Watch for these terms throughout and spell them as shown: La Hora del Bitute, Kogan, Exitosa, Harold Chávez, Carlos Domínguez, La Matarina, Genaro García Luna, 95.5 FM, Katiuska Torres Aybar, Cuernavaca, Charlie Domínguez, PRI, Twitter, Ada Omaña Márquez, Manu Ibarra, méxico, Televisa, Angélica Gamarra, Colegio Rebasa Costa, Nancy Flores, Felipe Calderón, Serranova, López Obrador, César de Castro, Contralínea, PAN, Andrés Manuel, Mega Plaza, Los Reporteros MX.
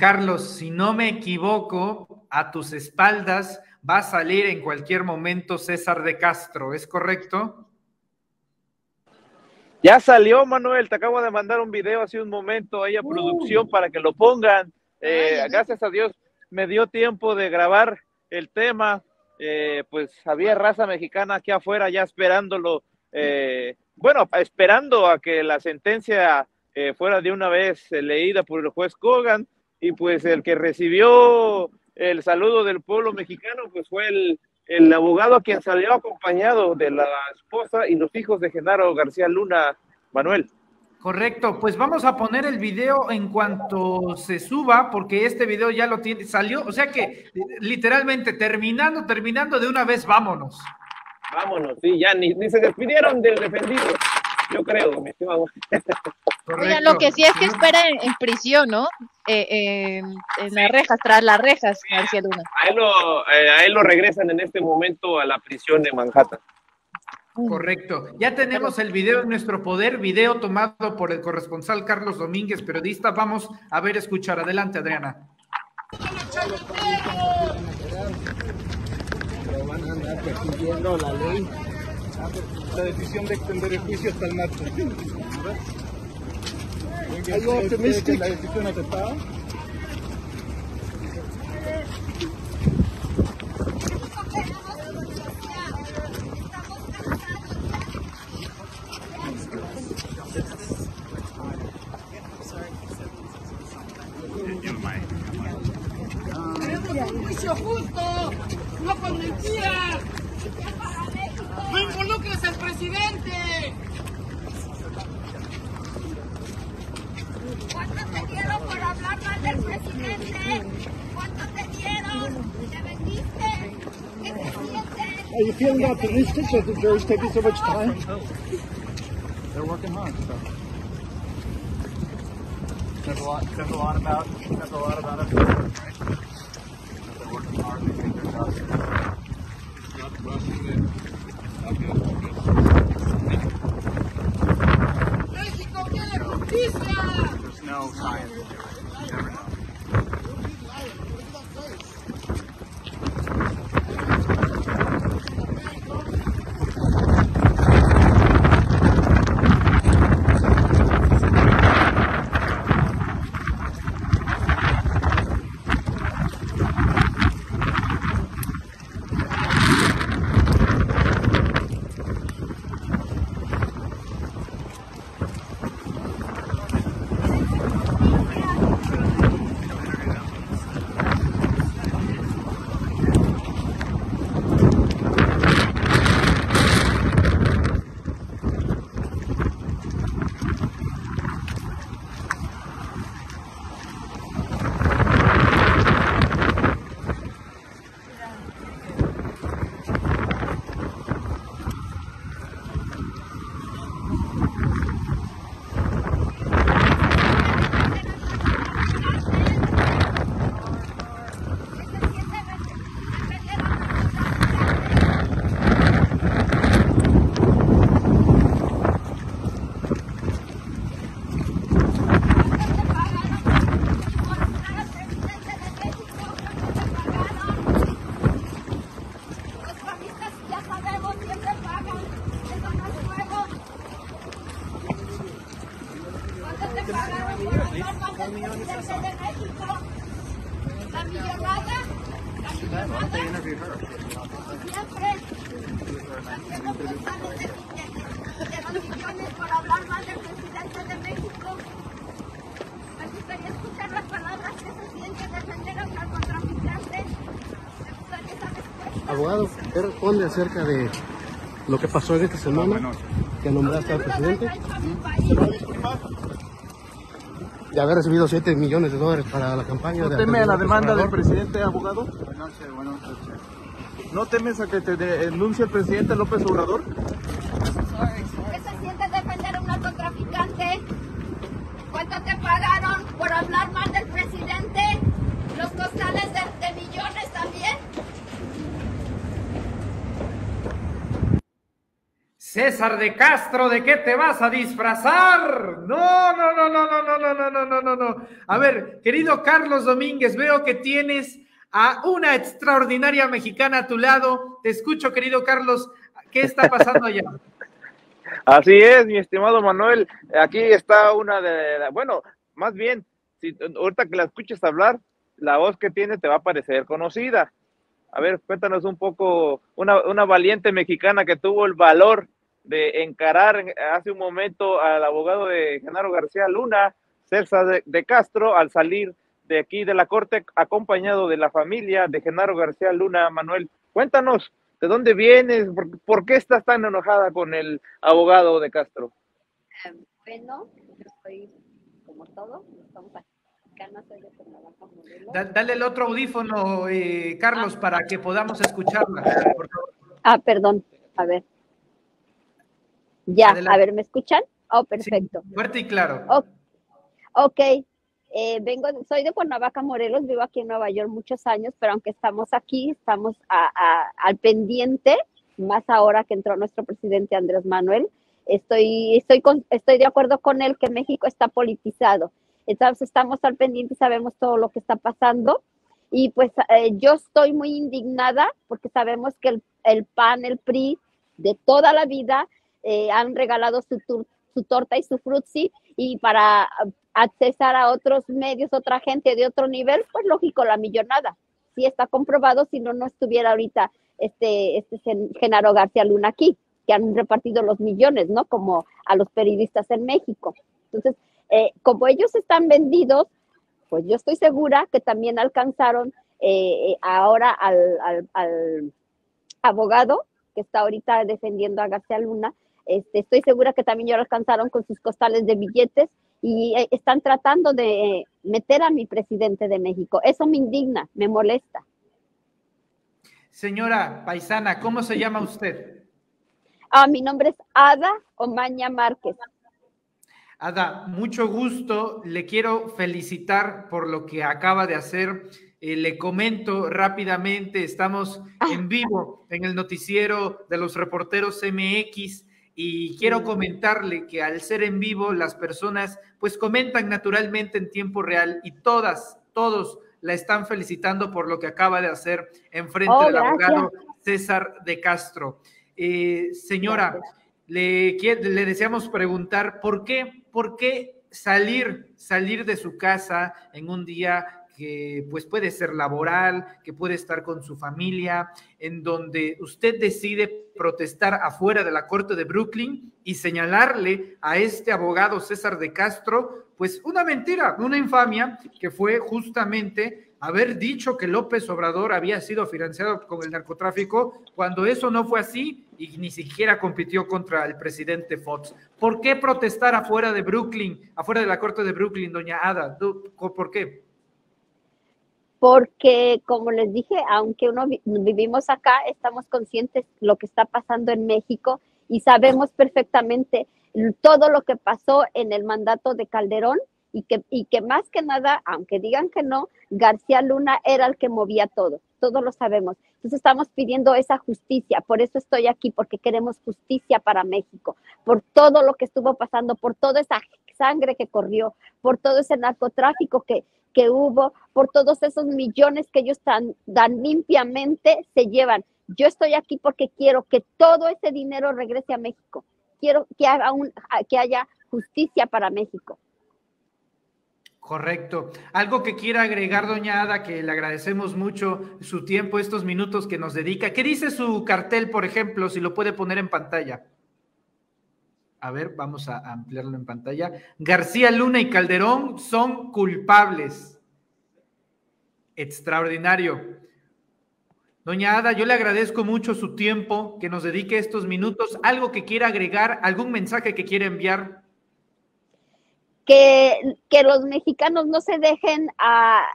Carlos, si no me equivoco, a tus espaldas va a salir en cualquier momento César de Castro, ¿es correcto? Ya salió, Manuel, te acabo de mandar un video hace un momento ahí a producción para que lo pongan. Gracias a Dios me dio tiempo de grabar el tema. Pues había raza mexicana aquí afuera ya esperándolo, bueno, esperando a que la sentencia fuera de una vez leída por el juez Kogan, y pues el que recibió el saludo del pueblo mexicano pues fue el abogado, a quien salió acompañado de la esposa y los hijos de Genaro García Luna, Manuel. Correcto, pues vamos a poner el video en cuanto se suba, porque este video ya lo tiene, salió, o sea que literalmente terminando de una vez, vámonos. Vámonos, sí, ya ni se despidieron del defendido, yo creo, mi estimado. Oigan, lo que sí es que espera en prisión, ¿no? En las rejas, tras las rejas, García Luna. A él lo regresan en este momento a la prisión de Manhattan. Correcto. Ya tenemos el video en nuestro poder, video tomado por el corresponsal Carlos Domínguez, periodista. Vamos a ver, escuchar. Adelante, Adriana. Pero van a andar persiguiendo la ley. La decisión de extender el juicio hasta el martes. ¿Algo optimista? ¿La decisión aceptada? Justo, no con mentiras. No involucres al presidente. ¿Cuánto te dieron por hablar mal del presidente? ¿Cuánto te dieron? ¿Te vendiste? ¿Qué te sientes? Are you feeling optimistic that the jury's taking so much time? They're working hard. Says a lot about us, right? México quiere justicia. There's no science to it. You never know. Abogado, ¿qué responde acerca de lo que pasó en esta semana que nombraste al presidente? ¿Se va a disculpar? De haber recibido $7 millones para la campaña. ¿No teme a la demanda del presidente, abogado? ¿No temes a que te denuncie el presidente López Obrador? ¿Qué se siente defender a un narcotraficante? ¿Cuánto te pagaron por hablar mal del presidente? ¿Los costales de millones también? César de Castro, ¿de qué te vas a disfrazar? No. A ver, querido Carlos Domínguez, veo que tienes a una extraordinaria mexicana a tu lado. Te escucho, querido Carlos, ¿qué está pasando allá? Así es, mi estimado Manuel, aquí está una de... Bueno, más bien, si ahorita que la escuches hablar, la voz que tiene te va a parecer conocida. A ver, cuéntanos un poco, una valiente mexicana que tuvo el valor de encarar hace un momento al abogado de Genaro García Luna, César de Castro, al salir de aquí de la corte, acompañado de la familia de Genaro García Luna. Manuel, cuéntanos, ¿de dónde vienes? ¿Por qué estás tan enojada con el abogado de Castro? Bueno, yo soy como todo, estamos aquí. Dale el otro audífono, Carlos, para que podamos escucharla. Ah, perdón, a ver. Ya, adelante. A ver, ¿me escuchan? Oh, perfecto. Sí, fuerte y claro. Oh, ok, soy de Cuernavaca, Morelos, vivo aquí en Nueva York muchos años, pero aunque estamos aquí, estamos al pendiente, más ahora que entró nuestro presidente Andrés Manuel. Estoy de acuerdo con él que México está politizado. Entonces estamos al pendiente y sabemos todo lo que está pasando. Y pues yo estoy muy indignada porque sabemos que el PAN, el PRI de toda la vida han regalado su torta y su frutzi, y para accesar a otros medios, otra gente de otro nivel, pues lógico, la millonada. Sí está comprobado, si no, no estuviera ahorita este Genaro García Luna aquí, que han repartido los millones, ¿no? Como a los periodistas en México. Entonces... como ellos están vendidos, pues yo estoy segura que también alcanzaron ahora al abogado que está ahorita defendiendo a García Luna. Estoy segura que también ya lo alcanzaron con sus costales de billetes y están tratando de meter a mi presidente de México. Eso me indigna, me molesta. Señora paisana, ¿cómo se llama usted? Mi nombre es Ada Omaña Márquez. Ada, mucho gusto, le quiero felicitar por lo que acaba de hacer, le comento rápidamente, estamos en vivo en el noticiero de Los Reporteros MX y quiero comentarle que al ser en vivo las personas pues comentan naturalmente en tiempo real y todos la están felicitando por lo que acaba de hacer enfrente del abogado César de Castro. Señora, le deseamos preguntar ¿por qué salir de su casa en un día que pues puede ser laboral, que puede estar con su familia, en donde usted decide protestar afuera de la Corte de Brooklyn y señalarle a este abogado César de Castro pues una mentira, una infamia que fue justamente haber dicho que López Obrador había sido financiado con el narcotráfico cuando eso no fue así y ni siquiera compitió contra el presidente Fox? ¿Por qué protestar afuera de Brooklyn, afuera de la Corte de Brooklyn, doña Ada? ¿Por qué? Porque, como les dije, aunque vivimos acá, estamos conscientes de lo que está pasando en México y sabemos perfectamente todo lo que pasó en el mandato de Calderón y que más que nada, aunque digan que no, García Luna era el que movía todo. Todos lo sabemos. Entonces estamos pidiendo esa justicia, por eso estoy aquí, porque queremos justicia para México, por todo lo que estuvo pasando, por toda esa sangre que corrió, por todo ese narcotráfico que hubo, por todos esos millones que ellos tan limpiamente se llevan. Yo estoy aquí porque quiero que todo ese dinero regrese a México. Quiero que haya justicia para México. Correcto. Algo que quiera agregar, doña Ada, que le agradecemos mucho su tiempo, estos minutos que nos dedica. ¿Qué dice su cartel, por ejemplo, si lo puede poner en pantalla? A ver, vamos a ampliarlo en pantalla. García Luna y Calderón son culpables. Extraordinario. Doña Ada, yo le agradezco mucho su tiempo, que nos dedique estos minutos. ¿Algo que quiera agregar? ¿Algún mensaje que quiera enviar? Que los mexicanos no se dejen a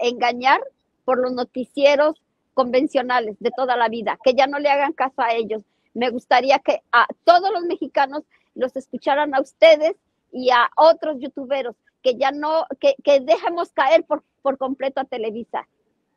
engañar por los noticieros convencionales de toda la vida, que ya no le hagan caso a ellos. Me gustaría que a todos los mexicanos los escucharan a ustedes y a otros youtuberos, que ya no, que dejemos caer por completo a Televisa,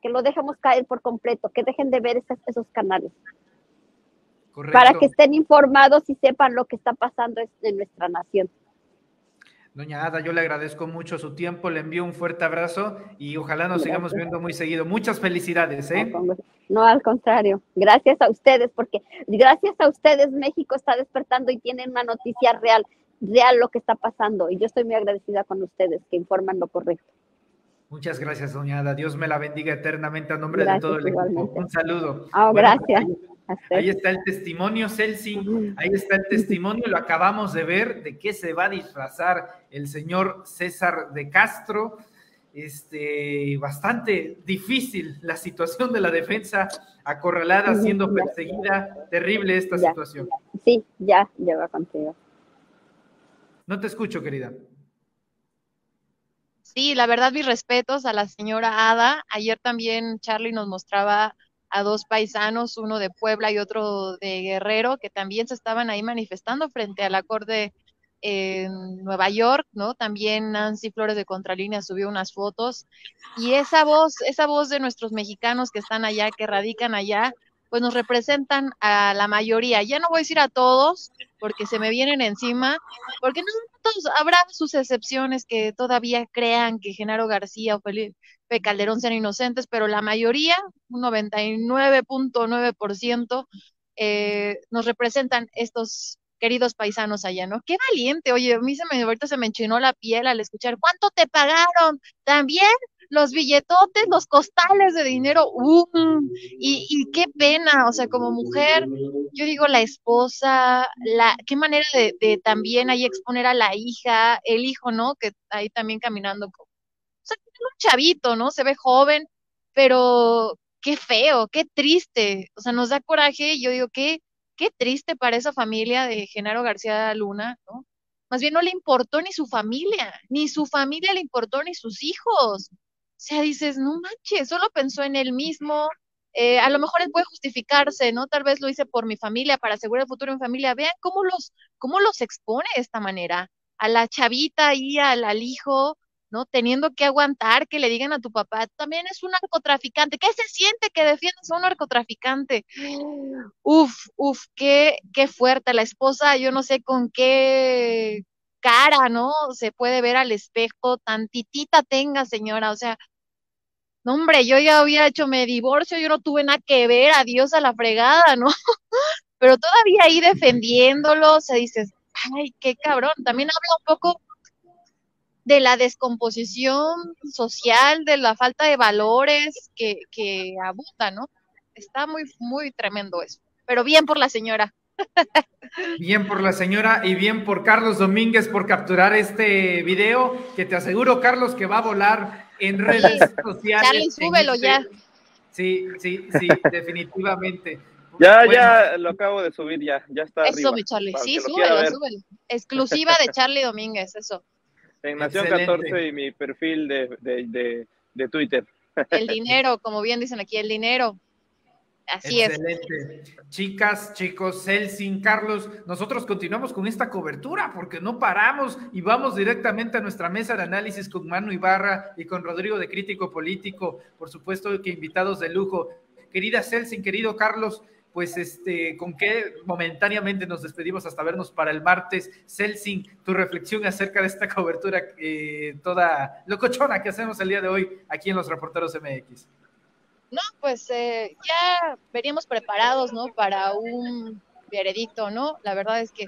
que lo dejemos caer por completo, que dejen de ver esos canales. Correcto. Para que estén informados y sepan lo que está pasando en nuestra nación. Doña Ada, yo le agradezco mucho su tiempo, le envío un fuerte abrazo y ojalá nos sigamos viendo muy seguido. Muchas felicidades, ¿eh? No, al contrario. Gracias a ustedes, porque gracias a ustedes México está despertando y tienen una noticia real, real lo que está pasando. Y yo estoy muy agradecida con ustedes que informan lo correcto. Muchas gracias, doña Ada. Dios me la bendiga eternamente a nombre de todo el equipo. Un saludo. Oh, bueno, gracias. Ahí está el testimonio, Celsi, ahí está el testimonio, lo acabamos de ver, de qué se va a disfrazar el señor César de Castro. Bastante difícil la situación de la defensa, acorralada, siendo perseguida, terrible esta situación. Sí, ya va contigo. No te escucho, querida. Sí, la verdad, mis respetos a la señora Ada. Ayer también Charlie nos mostraba a dos paisanos, uno de Puebla y otro de Guerrero, que también se estaban ahí manifestando frente a la Corte en Nueva York, ¿no? También Nancy Flores de Contralínea subió unas fotos, y esa voz de nuestros mexicanos que están allá, que radican allá, pues nos representan a la mayoría. Ya no voy a decir a todos, porque se me vienen encima, porque no todos, habrá sus excepciones que todavía crean que Genaro García o Felipe Calderón sean inocentes, pero la mayoría, un 99.9%, nos representan estos queridos paisanos allá, ¿no? ¡Qué valiente! Oye, a mí ahorita se me enchinó la piel al escuchar, ¿cuánto te pagaron? ¿También? Los billetotes, los costales de dinero, y qué pena, o sea, como mujer, yo digo la esposa, qué manera de también ahí exponer a la hija, el hijo, ¿no? Que ahí también caminando, o sea, un chavito, ¿no? Se ve joven, pero qué feo, qué triste, o sea, nos da coraje, y yo digo, qué triste para esa familia de Genaro García Luna, ¿no? Más bien no le importó ni su familia le importó, ni sus hijos. O sea, dices, no manches, solo pensó en él mismo. A lo mejor él puede justificarse, ¿no? Tal vez lo hice por mi familia, para asegurar el futuro de mi familia. Vean cómo los expone de esta manera. A la chavita y al hijo, ¿no? Teniendo que aguantar que le digan a tu papá, también es un narcotraficante. ¿Qué se siente que defiendas a un narcotraficante? Uf, qué fuerte. La esposa, yo no sé con qué cara, ¿no? Se puede ver al espejo, tantitita tenga, señora, o sea, no, hombre, yo ya había hecho mi divorcio, yo no tuve nada que ver, adiós a la fregada, ¿no? Pero todavía ahí defendiéndolo, o sea, dices, ay, qué cabrón. También habla un poco de la descomposición social, de la falta de valores que abunda, ¿no? Está muy, muy tremendo eso, pero bien por la señora. Bien por la señora y bien por Carlos Domínguez por capturar este video, que te aseguro, Carlos, que va a volar en redes sociales. Dale, súbelo ya. Sí, definitivamente. Ya, bueno. Ya lo acabo de subir, ya está. Eso, arriba, mi Charlie, sí, súbelo. Exclusiva de Charlie Domínguez, eso. En Nación 14 y mi perfil de Twitter. El dinero, como bien dicen aquí, el dinero. Así excelente. Es. Chicas, chicos, Celsin, Carlos, nosotros continuamos con esta cobertura porque no paramos y vamos directamente a nuestra mesa de análisis con Manu Ibarra y con Rodrigo de Crítico Político, por supuesto que invitados de lujo. Querida Celsin, querido Carlos, pues con qué momentáneamente nos despedimos hasta vernos para el martes. Celsin, tu reflexión acerca de esta cobertura toda locochona que hacemos el día de hoy aquí en Los Reporteros MX. No, pues ya veníamos preparados, ¿no? Para un veredicto, ¿no? La verdad es que,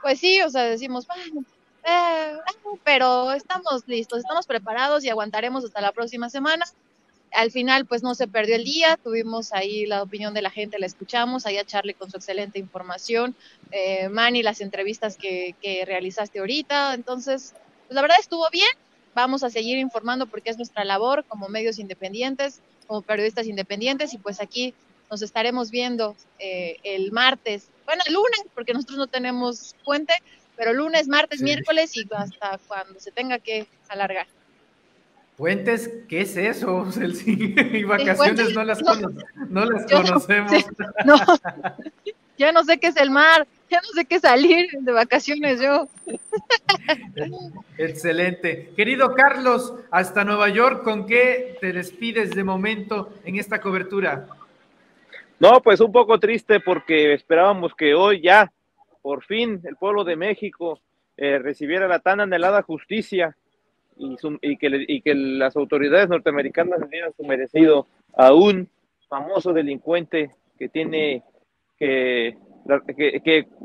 pues sí, o sea, decimos, bueno, pero estamos listos, estamos preparados y aguantaremos hasta la próxima semana. Al final, pues no se perdió el día, tuvimos ahí la opinión de la gente, la escuchamos, ahí a Charlie con su excelente información, Manny, las entrevistas que realizaste ahorita, entonces, pues la verdad estuvo bien. Vamos a seguir informando porque es nuestra labor como medios independientes, como periodistas independientes, y pues aquí nos estaremos viendo el martes, bueno, el lunes, porque nosotros no tenemos puente, pero lunes, martes, miércoles y hasta cuando se tenga que alargar. ¿Puentes? ¿Qué es eso? Y vacaciones no las conocemos. No, ya no sé qué es el mar. Ya no sé qué salir de vacaciones yo. Excelente. Querido Carlos, hasta Nueva York, ¿con qué te despides de momento en esta cobertura? No, pues un poco triste porque esperábamos que hoy ya, por fin, el pueblo de México recibiera la tan anhelada justicia y que las autoridades norteamericanas le dieran su merecido a un famoso delincuente que tiene que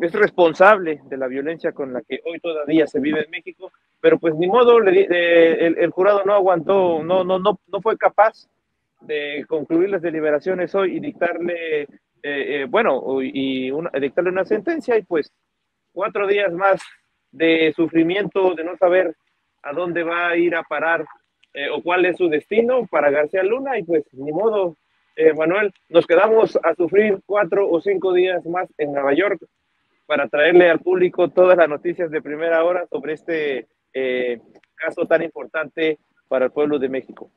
es responsable de la violencia con la que hoy todavía se vive en México, pero pues ni modo, el jurado no aguantó, no fue capaz de concluir las deliberaciones hoy y dictarle dictarle una sentencia, y pues 4 días más de sufrimiento, de no saber a dónde va a ir a parar o cuál es su destino para García Luna, y pues ni modo, Manuel, nos quedamos a sufrir 4 o 5 días más en Nueva York para traerle al público todas las noticias de primera hora sobre este caso tan importante para el pueblo de México.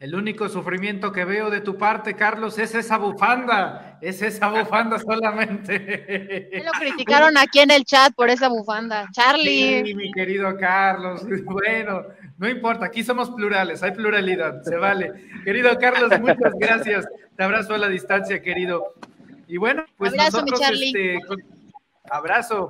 El único sufrimiento que veo de tu parte, Carlos, es esa bufanda solamente. Me lo criticaron aquí en el chat por esa bufanda, Charlie. Sí, mi querido Carlos, bueno, no importa, aquí somos plurales, hay pluralidad, se vale. Querido Carlos, muchas gracias, te abrazo a la distancia, querido. Y bueno, pues abrazo, nosotros, abrazo.